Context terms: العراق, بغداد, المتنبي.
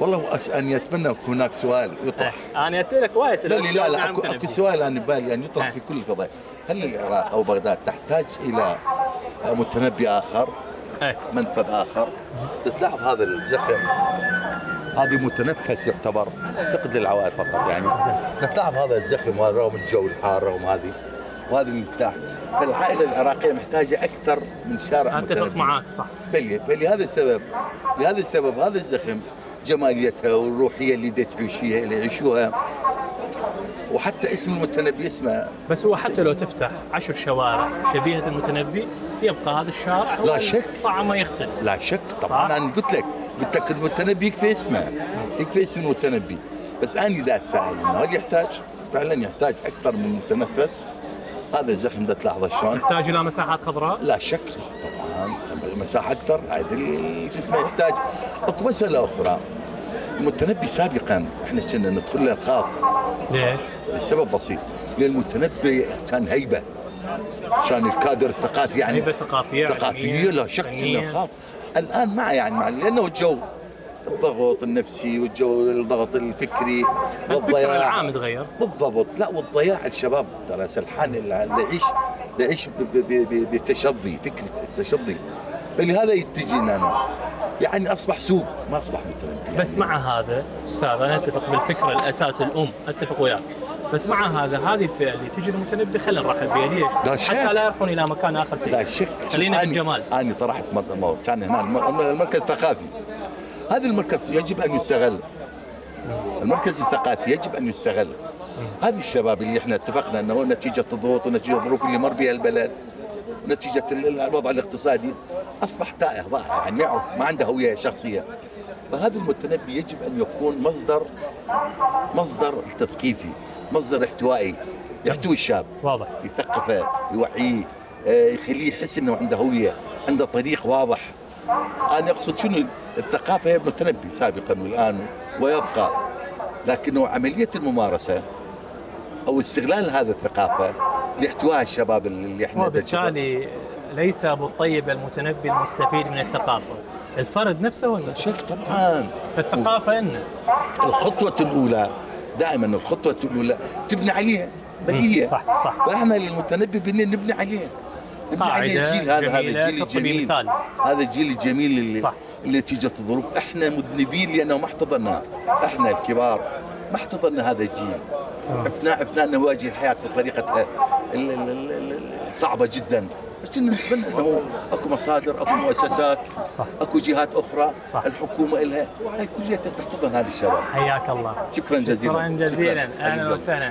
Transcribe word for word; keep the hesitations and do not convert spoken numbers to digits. والله ان يتمنى هناك سؤال يطرح. انا اسالك وايد اسئله. لا لا اكو اكو سؤال انا ببالي يعني يطرح في كل القضايا. هل العراق او بغداد تحتاج الى متنبي اخر؟ منفذ اخر؟ تلاحظ هذا الزخم، هذه متنفس يعتبر تقتل العوائل فقط يعني. تلاحظ هذا الزخم وهذا رغم الجو الحار رغم هذه وهذا المفتاح. فالعائله العراقيه محتاجه اكثر من شارع متنبي. اتفق معك صح. بلي فلهذا السبب لهذا السبب هذا الزخم جماليتها والروحيه اللي تعيشيها اللي يعيشوها وحتى اسم المتنبي اسمه. بس هو حتى لو تفتح عشر شوارع شبيهه المتنبي يبقى هذا الشارع لا شك طعمه يختلف. لا شك طبعا. انا قلت لك قلت لك المتنبي يكفي اسمه يكفي اسم المتنبي. بس انا اذا اتساءل انه هل يحتاج فعلا يحتاج اكثر من متنفس؟ هذا الزخم ده تلاحظه شلون؟ يحتاج الى مساحات خضراء؟ لا شك طبعا مساحه اكثر عدل شو اسمه يحتاج. اكو مساله اخرى المتنبي سابقا احنا كنا ندخل له نخاف. ليش؟ السبب بسيط، لان المتنبي كان هيبه. كان الكادر الثقافي يعني هيبه ثقافيه ثقافيه لا شك كنا نخاف. الان مع يعني مع لانه الجو الضغط النفسي والجو الضغط الفكري والضياع العام تغير بالضبط. لا والضياع الشباب ترى سلحان اللي يعيش يعيش بتشظي فكره التشظي. فلهذا يتجي انا يعني اصبح سوق ما اصبح متنبي يعني. بس مع هذا استاذ انا اتفق بالفكره الاساس الام اتفق وياك. بس مع هذا هذه الفئه اللي تجي المتنبي خلينا نرحب بها. ليش؟ حتى لا يروحون الى مكان اخر سيء. لا شك خلينا في الجمال. انا طرحت كان هنا المركز الثقافي. هذا المركز يجب ان يستغل. المركز الثقافي يجب ان يستغل. هذه الشباب اللي احنا اتفقنا انه نتيجه الضغوط ونتيجه الظروف اللي مر بها البلد ونتيجه الوضع الاقتصادي اصبح تائه ضائع يعني ما عنده هويه شخصيه. فهذا المتنبي يجب ان يكون مصدر مصدر تثقيفي، مصدر احتوائي، يحتوي الشاب. واضح. يثقفه، يوعيه، يخليه يحس انه عنده هويه، عنده طريق واضح. أنا أقصد شنو الثقافة هي المتنبي سابقا والآن ويبقى. لكنه عملية الممارسة أو استغلال هذا الثقافة لاحتواء الشباب اللي احنا وبالتالي ليس أبو الطيب المتنبي المستفيد من الثقافة، الفرد نفسه هو المستفيد. شك طبعا. فالثقافة إنه الخطوة الأولى دائما الخطوة الأولى تبني عليها بديهية. صح صح. فإحنا للمتنبي نبني عليها. قاعدة جميلة هذا هذا الجيل الجميل هذا الجيل الجميل اللي صح. اللي نتيجة الظروف احنا مذنبين لانه ما احتضناه. احنا الكبار ما احتضنا هذا الجيل. عفنا عفنا نواجه الحياة بطريقتها الصعبة جدا. بس نتمنى انه اكو مصادر اكو مؤسسات صح. اكو جهات اخرى صح. الحكومة لها هي كلها تحتضن هذه الشباب. حياك الله. شكرا جزيلا. شكرا جزيلا. اهلا وسهلا.